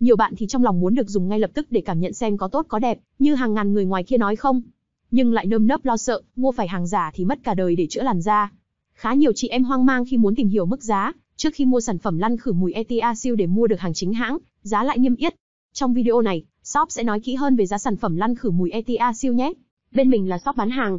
Nhiều bạn thì trong lòng muốn được dùng ngay lập tức để cảm nhận xem có tốt có đẹp, như hàng ngàn người ngoài kia nói không. Nhưng lại nơm nớp lo sợ, mua phải hàng giả thì mất cả đời để chữa làn da. Khá nhiều chị em hoang mang khi muốn tìm hiểu mức giá, trước khi mua sản phẩm lăn khử mùi Etiaxil để mua được hàng chính hãng, giá lại niêm yết. Trong video này, shop sẽ nói kỹ hơn về giá sản phẩm lăn khử mùi Etiaxil nhé. Bên mình là shop bán hàng,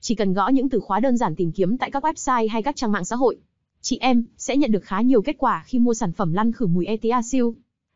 Chỉ cần gõ những từ khóa đơn giản tìm kiếm tại các website hay các trang mạng xã hội, chị em sẽ nhận được khá nhiều kết quả khi mua sản phẩm lăn khử mùi Etiaxil.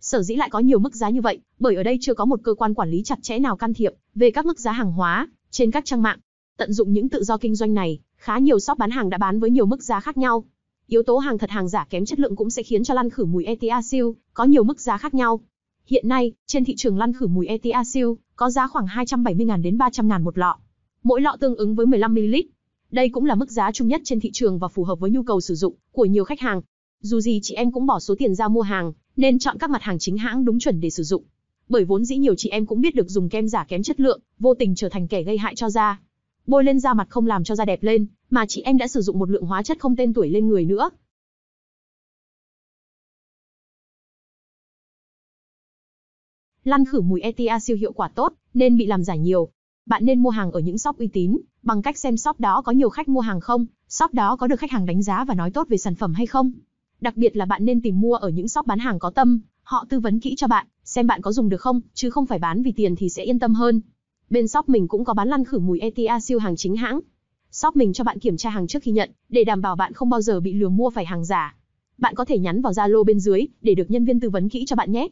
Sở dĩ lại có nhiều mức giá như vậy, bởi ở đây chưa có một cơ quan quản lý chặt chẽ nào can thiệp về các mức giá hàng hóa trên các trang mạng. Tận dụng những tự do kinh doanh này, khá nhiều shop bán hàng đã bán với nhiều mức giá khác nhau. Yếu tố hàng thật hàng giả kém chất lượng cũng sẽ khiến cho lăn khử mùi Etiaxil có nhiều mức giá khác nhau. Hiện nay, trên thị trường lăn khử mùi Etiaxil có giá khoảng 270.000 đến 300.000 một lọ. Mỗi lọ tương ứng với 15 ml. Đây cũng là mức giá chung nhất trên thị trường và phù hợp với nhu cầu sử dụng của nhiều khách hàng. Dù gì chị em cũng bỏ số tiền ra mua hàng, nên chọn các mặt hàng chính hãng đúng chuẩn để sử dụng. Bởi vốn dĩ nhiều chị em cũng biết được dùng kem giả kém chất lượng, vô tình trở thành kẻ gây hại cho da. Bôi lên da mặt không làm cho da đẹp lên, mà chị em đã sử dụng một lượng hóa chất không tên tuổi lên người nữa. Lăn khử mùi Etiaxil hiệu quả tốt, nên bị làm giả nhiều. Bạn nên mua hàng ở những shop uy tín, bằng cách xem shop đó có nhiều khách mua hàng không, shop đó có được khách hàng đánh giá và nói tốt về sản phẩm hay không. Đặc biệt là bạn nên tìm mua ở những shop bán hàng có tâm, họ tư vấn kỹ cho bạn, xem bạn có dùng được không, chứ không phải bán vì tiền thì sẽ yên tâm hơn. Bên shop mình cũng có bán lăn khử mùi Etiaxil hàng chính hãng. Shop mình cho bạn kiểm tra hàng trước khi nhận, để đảm bảo bạn không bao giờ bị lừa mua phải hàng giả. Bạn có thể nhắn vào Zalo bên dưới, để được nhân viên tư vấn kỹ cho bạn nhé.